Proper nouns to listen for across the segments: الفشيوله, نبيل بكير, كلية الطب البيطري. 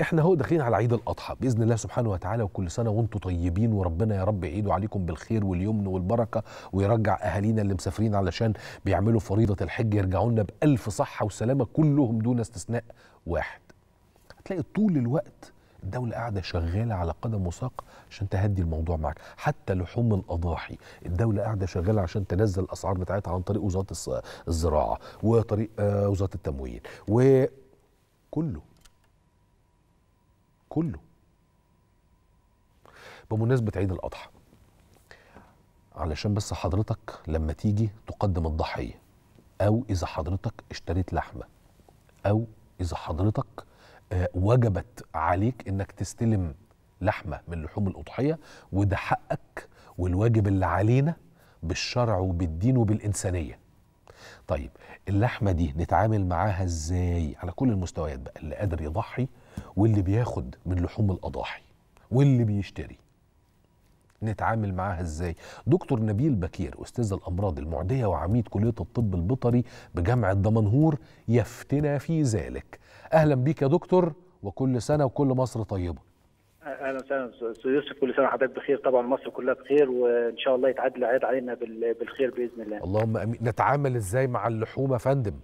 احنا هو داخلين على عيد الاضحى باذن الله سبحانه وتعالى، وكل سنه وانتم طيبين، وربنا يا رب يعيدوا عليكم بالخير واليمن والبركه، ويرجع اهالينا اللي مسافرين علشان بيعملوا فريضه الحج يرجعوا لنا بالف صحه وسلامه، كلهم دون استثناء واحد. هتلاقي طول الوقت الدولة قاعدة شغالة على قدم وساق عشان تهدي الموضوع معك، حتى لحوم الأضاحي الدولة قاعدة شغالة عشان تنزل الأسعار بتاعتها عن طريق وزارة الزراعة وطريق وزارة التموين وكله. بمناسبة عيد الأضحى، علشان بس حضرتك لما تيجي تقدم الضحية، أو إذا حضرتك اشتريت لحمة، أو إذا حضرتك وجبت عليك انك تستلم لحمه من لحوم الاضحيه، وده حقك والواجب اللي علينا بالشرع وبالدين وبالانسانيه. طيب اللحمه دي نتعامل معاها ازاي؟ على كل المستويات بقى، اللي قادر يضحي واللي بياخد من لحوم الاضاحي واللي بيشتري. نتعامل معاها ازاي؟ دكتور نبيل بكير استاذ الامراض المعديه وعميد كليه الطب البيطري بجامعه دمنهور يفتنا في ذلك. اهلا بيك يا دكتور، وكل سنه وكل مصر طيبه. اهلا وسهلا استاذ يوسف، كل سنه وحضرتك بخير. طبعا مصر كلها بخير، وان شاء الله يتعاد العيد علينا بالخير باذن الله. اللهم امين. نتعامل ازاي مع اللحوم يا فندم؟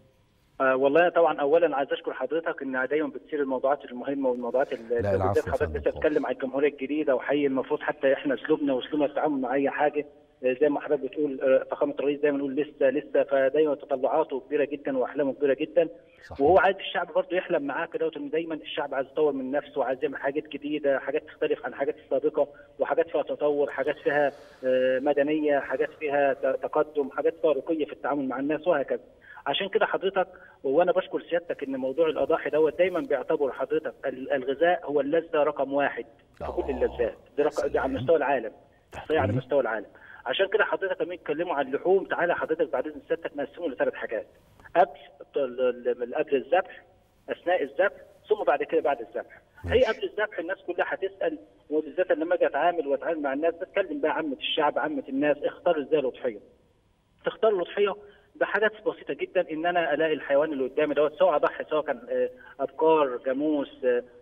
والله طبعا اولا عايز اشكر حضرتك ان دايما بتصير الموضوعات المهمه والموضوعات اللي بالذات حضرتك بتتكلم على الجمهوريه الجديده، وحقيقي المفروض حتى احنا اسلوبنا التعامل مع اي حاجه زي ما حضرتك بتقول فخامه الرئيس دايما يقول لسه، فدايما تطلعاته كبيره جدا واحلامه كبيره جدا صحيح. وهو عايز الشعب برضه يحلم معاه كده، دايما الشعب عايز يطور من نفسه وعايز يعمل حاجات جديده، حاجات تختلف عن الحاجات السابقه، وحاجات فيها تطور، حاجات فيها مدنيه، حاجات فيها تقدم، حاجات فارقيه في التعامل مع الناس وهكذا. عشان كده حضرتك وانا بشكر سيادتك ان موضوع الاضاحي دوت دايما بيعتبر حضرتك الغذاء هو اللذه رقم واحد في كل اللذات دي على مستوى العالم، صحيح على مستوى العالم. عشان كده حضرتك لما يتكلموا عن اللحوم، تعالى حضرتك بعد اذن سيادتك نقسمه لثلاث حاجات: قبل الذبح، اثناء الذبح، ثم بعد كده بعد الذبح. هي قبل الذبح الناس كلها هتسال، وبالذات لما اجي اتعامل مع الناس بتكلم بقى عامه الشعب عامه الناس، اختار ازاي الاضحيه؟ تختار الاضحيه بحاجات بسيطه جدا، ان انا الاقي الحيوان اللي قدامي دوت، سواء اضحي سواء كان ابقار، جاموس،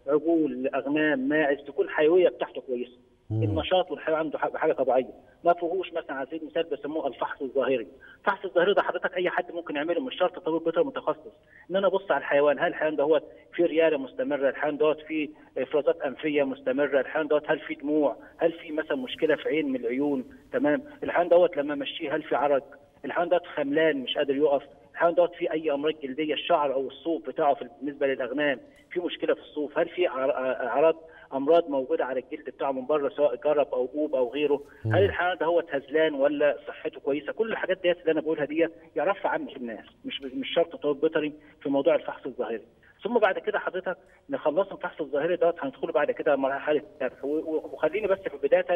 عجول، اغنام، ماعز، تكون حيويه بتاعته كويسه. النشاط والحياه عنده حاجه طبيعيه، ما فيهوش مثلا على سبيل المثال بيسموه الفحص الظاهري. الفحص الظاهري ده حضرتك اي حد ممكن يعمله، مش شرط طبيب بيطري متخصص، ان انا ابص على الحيوان، هل الحيوان دوت في رياله مستمره، الحيوان دوت في افرازات انفيه مستمره، الحيوان دوت هل في دموع، هل في مثلا مشكله في عين من العيون، تمام، الحيوان دوت لما امشيه هل في عرق، الحيوان دوت خملان مش قادر يقف، الحيوان دوت فيه اي امراض جلديه، الشعر او الصوف بتاعه بالنسبه للاغنام في مشكله في الصوف، هل في اعراض امراض موجوده على الجلد بتاعه من بره سواء جرب او جوب او غيره، هل الحيوان ده هو هزلان ولا صحته كويسه؟ كل الحاجات ديت اللي انا بقولها ديت يعرفها عامه الناس، مش شرط طبيب بيطري في موضوع الفحص الظاهري. ثم بعد كده حضرتك نخلص الفحص الظاهري دوت، هندخله بعد كده مرحله الذبح. وخليني بس في بدايه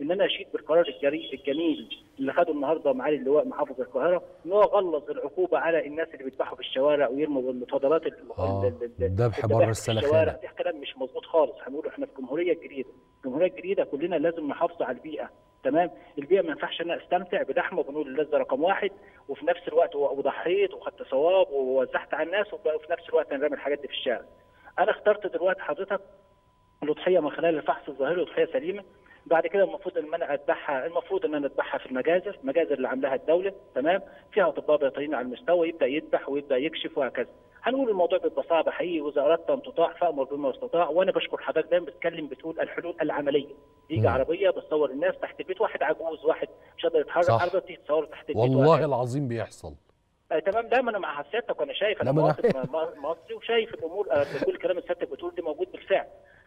ان انا اشيد بالقرار الجميل اللي خده النهارده معالي اللواء محافظ القاهره، ان هو غلظ العقوبه على الناس اللي بيذبحوا في الشوارع ويرموا بالمتفضلات الذبح بره السلخانه. ده كلام مش مظبوط خالص. هنقول احنا في الجمهوريه الجديده، كلنا لازم نحافظ على البيئه، تمام؟ البيئه ما ينفعش انا استمتع بلحمه وبنقول اللذه رقم واحد، وفي نفس الوقت وضحيت وخدت ثواب ووزعت على الناس، وفي نفس الوقت انا رامي الحاجات دي في الشارع. انا اخترت دلوقتي حضرتك الاضحيه من خلال الفحص الظاهري، اضحيه سليمه. بعد كده المفروض ان انا اتبعها، المفروض ان انا اتبعها في المجازر، المجازر اللي عاملاها الدوله، تمام؟ فيها اطباء بيطريين على المستوى، يبدا يذبح ويبدا يكشف وهكذا. هنقول الموضوع بيبقى صعب حقيقي، واذا اردت ان تطاع فامر بما يستطاع. وانا بشكر حضرتك دايما بتتكلم بتقول الحلول العمليه. يجي عربيه بتصور الناس تحت البيت، واحد عجوز واحد مش قادر يتحرك، عربيه بتيجي تصور تحت البيت، والله العظيم بيحصل. تمام. لا ما انا مع سيادتك، وانا شايف، انا مصري وشايف الامور، كل الكلام اللي سيادتك بتقول ده موجود بالفعل،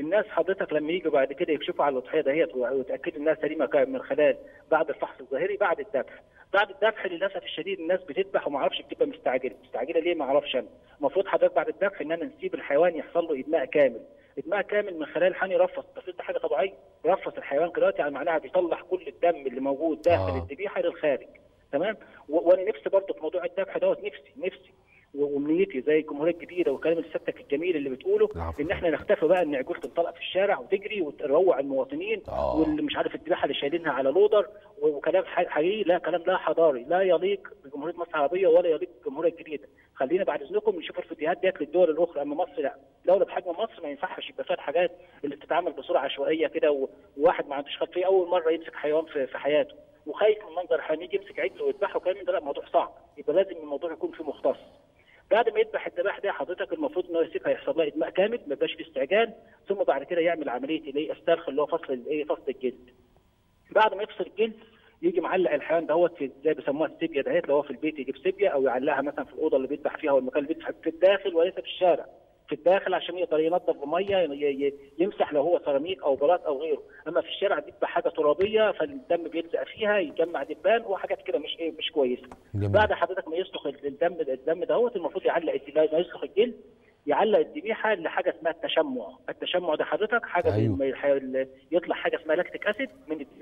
الناس حضرتك لما يجوا بعد كده يكشفوا على الاضحيه دهيت ويتاكدوا انها سليمه من خلال بعد الفحص الظاهري بعد الذبح. بعد الذبح للاسف الشديد الناس بتذبح وما اعرفش، بتبقى مستعجله ليه ما اعرفش انا. المفروض حضرتك بعد الذبح ان انا نسيب الحيوان يحصل له ادماء كامل، اجماع كامل من خلال حني رفص. الترفيص ده حاجه طبيعيه، رفص الحيوان دلوقتي على معناها بيطلع كل الدم اللي موجود داخل الذبيحه للخارج، تمام. وانا نفسي برضه في موضوع الذبح دوت، نفسي وامنيتي زي الجمهوريه الجديده وكلام سيادتك الجميل اللي بتقوله ان احنا نختفي بقى، ان عجوله تنطلق في الشارع وتجري وتروع المواطنين واللي مش عارف الذبيحه اللي شايلينها على لودر وكلام حقيقي، لا كلام لا حضاري، لا يليق بجمهوريه مصر العربيه ولا يليق بالجمهوريه الجديده. خلينا بعد اذنكم نشوف الفيديوهات ديت للدول الاخرى، اما مصر لا، دوله بحجم مصر ما ينفعش يبقى فيها الحاجات اللي بتتعمل بصوره عشوائيه كده، وواحد ما عندوش خلفيه اول مره يمسك حيوان في حياته وخايف من منظر حيوان يجي يمسك عجل ويذبحه وكلام ده، لا موضوع صعب، يبقى لازم الموضوع يكون فيه مختص. بعد ما يذبح الذبائح دي حضرتك المفروض ان هو يسيبها يحصل لها اجماع كامل، ما يبقاش فيه استعجال، ثم بعد كده يعمل عمليه الايه، استرخ، اللي هو فصل الجلد. بعد ما يفصل الجلد يجي معلق الحيوان دوت في زي بيسموها السيبيا دهيت، لو هو في البيت يجيب سيبيا او يعلقها مثلا في الاوضه اللي بيذبح فيها والمكان اللي بيذبح في الداخل وليس في الشارع، في الداخل عشان يقدر ينظف بميه، يمسح لو هو سيراميك او بلاط او غيره، اما في الشارع بيذبح حاجه ترابيه فالدم بيلزق فيها يجمع دبان وحاجات كده مش كويسه. بعد حضرتك ما يسلخ الدم دوت المفروض يعلق ما يسلخ الجلد يعلق الذبيحه لحاجه اسمها التشمع ده حضرتك حاجه يطلع حاجه اسمها لاكتيك اسيد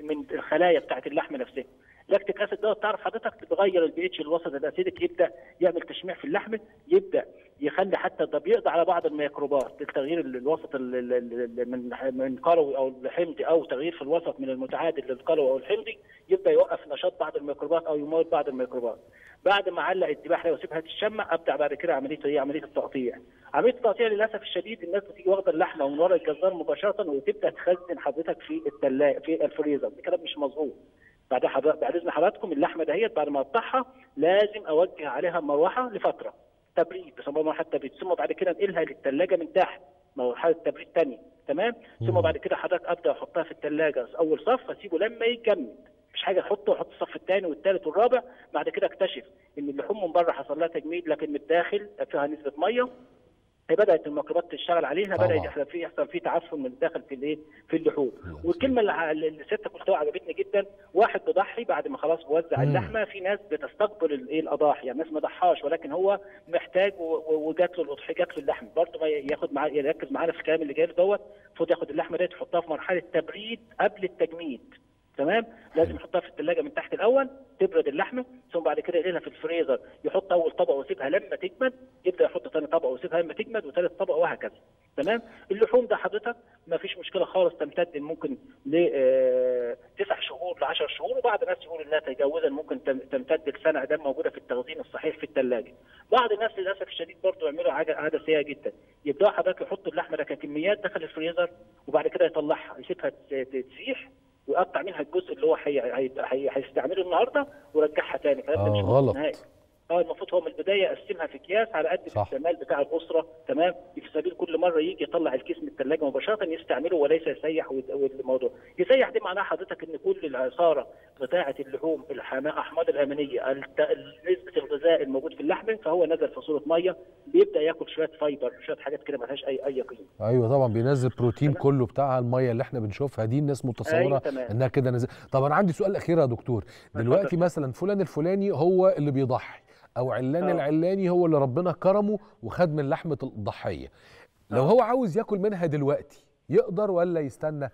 من الخلايا بتاعت اللحمه نفسها. لاكتيك اسيد دوت تعرف حضرتك بتغير البي اتش الوسط الاسيدك، يبدا يعمل تشميع في اللحمه، يبدا يخلي حتى ده بيقضي على بعض الميكروبات، التغيير الوسط من قلوي او الحمضي او تغيير في الوسط من المتعادل للقلوي او الحمضي، يبدا يوقف نشاط بعض الميكروبات او يموت بعض الميكروبات. بعد ما علق الذبيحه وسيبها تتشمع ابدا بعد كده عمليه التقطيع. عمليه التقطيع للاسف الشديد الناس بتيجي واخده اللحمه من ورا الجزار مباشره وتبدا تخزن حضرتك في الفريزر، الكلام مش مظبوط. بعد اذن حضراتكم اللحمه دهيت بعد ما اقطعها لازم اوجه عليها مروحه لفتره تبريد، بيسموها مروحه تبريد، ثم بعد كده انقلها للثلاجه من تحت مروحه تبريد ثانيه، تمام. ثم بعد كده حضرتك ابدا احطها في الثلاجه اول صف واسيبه لما يجمد، مش حاجه احطه واحط الصف الثاني والثالث والرابع. بعد كده اكتشف ان اللحوم من بره حصل لها تجميد لكن من الداخل فيها نسبه ميه، بدات الميكروبات تشتغل عليها، بدا يحصل فيه تعفن من الداخل في اللحوم. والكلمه اللي سيادتك قلتها عجبتني جدا، واحد بيضحي بعد ما خلاص بوزع اللحمه، في ناس بتستقبل الاضاحي، يعني ناس ما ضحاش ولكن هو محتاج وجات له الاضحيه، جات له اللحمه، برضه ما يركز معانا في الكلام اللي جاي له دوت، المفروض ياخد اللحمه دي تحطها في مرحله تبريد قبل التجميد، تمام؟ لازم يحطها في الثلاجه من تحت الاول تبرد اللحمه، ثم بعد كده يقلها في الفريزر، يحط اول طبقه ويسيبها لما تجمد، يبدا يحط ثاني طبقه ويسيبها لما تجمد وثالث طبقه وهكذا، تمام؟ اللحوم ده حضرتك ما فيش مشكله خالص، تمتد ممكن ل 9 شهور ل 10 شهور، وبعض الناس يقول انها تجاوزا ممكن تمتد لسنه ده موجوده في التخزين الصحيح في الثلاجه. بعض الناس للاسف الشديد برضه يعملوا عاده سيئه جدا، يبداوا حضرتك يحطوا اللحمه ده ككميات داخل الفريزر وبعد كده يطلعها يسيبها تسيح ويقطع منها الجزء اللي هو هيستعمله النهارده ويرجعها تاني، فده مش غلط نهائي. المفروض هو من البدايه يقسمها في اكياس على قد الاستعمال بتاع الاسره، تمام؟ في سبيل كل مره يجي يطلع الكيس من الثلاجه مباشره يستعمله وليس يسيح. والموضوع يسيح دي معناها حضرتك ان كل العصاره بتاعه اللحوم، الاحماض الامينيه، نسبه الغذاء الموجود في اللحمه، فهو نزل في صوره ميه، بيبدا ياكل شويه فايبر، شويه حاجات كده مالهاش اي قيمه. ايوه طبعا، بينزل بروتين كله بتاعها، الميه اللي احنا بنشوفها دي الناس متصوره انها كده نزل. طب انا عندي سؤال اخير يا دكتور، دلوقتي مثلا فلان الفلاني هو اللي بيضحي او علان العلاني هو اللي ربنا كرمه وخد من لحمه الضحيه، لو هو عاوز ياكل منها دلوقتي يقدر ولا يستنى؟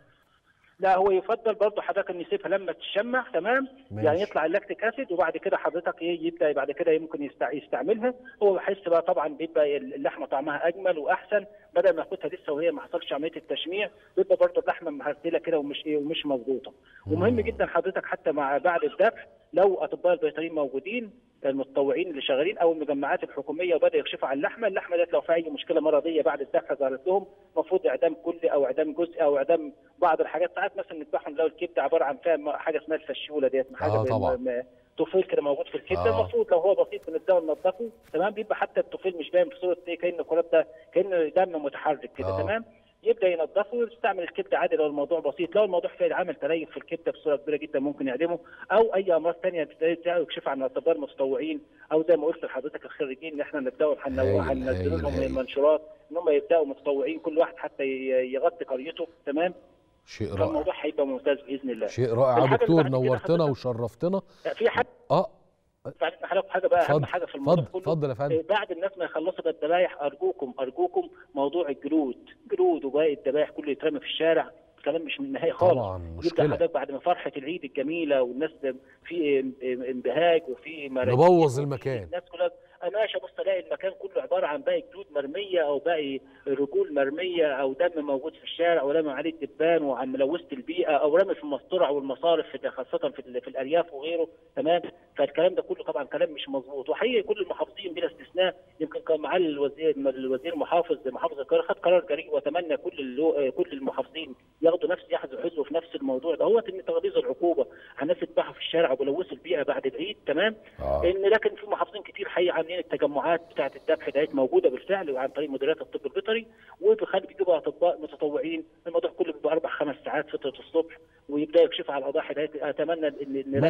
لا، هو يفضل برضه حضرتك ان يسيبها لما تتشمع، تمام؟ يعني يطلع اللاكتيك اسيد وبعد كده حضرتك يبدا بعد كده ممكن يستعملها، هو بيحس بقى طبعا بيبقى اللحمه طعمها اجمل واحسن، بدل ما ياخدها لسه وهي ما حصلش عمليه التشميع، بيبقى برضه اللحمه مهزله كده ومش مضغوطه. ومهم جدا حضرتك حتى مع بعد الذبح لو اطباء البيطريين موجودين، المتطوعين اللي شغالين او المجمعات الحكوميه وبدا يكشفوا عن اللحمه ديت، لو في اي مشكله مرضيه بعد الذبح ظهرت لهم المفروض اعدام كلي او اعدام جزئي او اعدام بعض الحاجات. ساعات مثلا نذبحهم لو الكبده عباره عن فيها حاجه اسمها الفشيوله ديت، حاجه طفيل كده موجود في الكبده، المفروض لو هو بسيط بنبداوا ننضفه، تمام؟ بيبقى حتى الطفيل مش باين في صوره ايه، كانه كرات ده، كانه دم متحرك كده، تمام؟ يبدا ينضفه ويستعمل الكبده عادي لو الموضوع بسيط، لو الموضوع فيه عامل تليف في الكبده بصوره كبيره جدا ممكن يعدمه، او اي امراض ثانيه بتبدا يكشف عن الاطباء المتطوعين، او زي ما قلت لحضرتك الخريجين اللي احنا نبداوا هننزل لهم المنشورات ان هم يبداوا متطوعين كل واحد حتى يغطي قريته، تمام؟ شيء رائع، الموضوع هيبقى ممتاز باذن الله. شيء رائع يا دكتور، نورتنا وشرفتنا. في حد فعلت حضرتك حاجه بقى اهم حاجه في الموضوع كله. اتفضل يا فندم. بعد الناس ما يخلصوا بالذبايح ارجوكم موضوع الجلود وباقي الذبايح كله يترمي في الشارع، كلام مش من النهايه خالص. طبعا مشكله حضرتك بعد ما فرحه العيد الجميله والناس في انبهاج وفي نبوظ المكان. الناس كلها انا ماشي ابص الاقي المكان كله عباره عن باقي جلود مرميه او باقي رجول مرميه او دم موجود في الشارع ورمي عليه الدبان وعن ملوثه البيئه او رمي في المسطره او المصارف خاصه في الارياف وغيره. تمام، فالكلام ده كله طبعا كلام مش مظبوط. وحقيقه كل المحافظين بلا استثناء، يمكن كان معالي الوزير محافظ القاهره خد قرار جريء، واتمنى كل المحافظين ياخدوا نفس يحذوا في نفس الموضوع ده، هو ان تغليظ العقوبه على الناس اللي في الشارع وبلوثوا البيئه بعد العيد. تمام، ان لكن في محافظين كتير حقيقه التجمعات بتاعه الذبح ديت موجوده بالفعل وعن طريق مديريات الطب البيطري، وبيخلي بيجيبوا اطباء متطوعين، الموضوع كله بيبقى 4-5 ساعات فتره الصبح ويبدا يكشف على الاضاحي ديت. اتمنى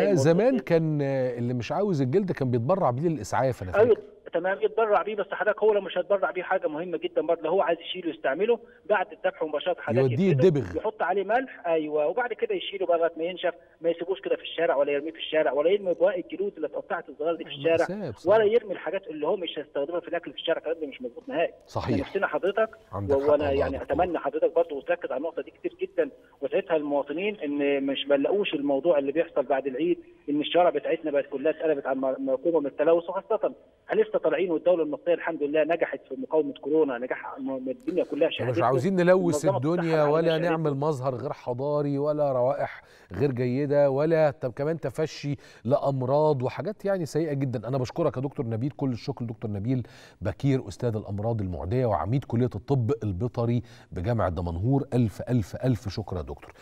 ان زمان كان اللي مش عاوز الجلد كان بيتبرع بيه للاسعاف. انا فاكر تمام يتبرع بيه، بس حضرتك هو لو مش هيتبرع بيه حاجه مهمه جدا برضه، هو عايز يشيله يستعمله بعد الذبح مباشره. حضرتك يوديه الدبغ يحط عليه ملح، ايوه، وبعد كده يشيله بقى لغايه ما ينشف، ما يسيبوش كده في الشارع ولا يرميه في الشارع ولا يرمي بواقي الجلود اللي اتقطعت الصغيره دي في الشارع ولا يرمي الحاجات اللي هو مش هيستخدمها في الاكل في الشارع. الكلام ده مش مظبوط نهائي. صحيح، نفسنا حضرتك، وانا يعني اتمنى حضرتك برضه تركز على النقطه دي كتير جدا وتعيدها للمواطنين، ان مش ما نلاقوش الموضوع اللي بيحصل بعد العيد، ان الشوارع بتاعتنا بقت كلها اتقلبت على مقومه من التلوث، وخاصه لسه طالعين والدوله المصريه الحمد لله نجحت في مقاومه كورونا نجاح الدنيا كلها. مش عاوزين نلوث الدنيا ولا نعمل مظهر غير حضاري ولا روائح غير جيده ولا كمان تفشي لامراض وحاجات يعني سيئه جدا. انا بشكرك يا دكتور نبيل كل الشكر، دكتور نبيل بكير استاذ الامراض المعديه وعميد كليه الطب البيطري بجامعه دمنهور. الف الف الف شكر يا دكتور.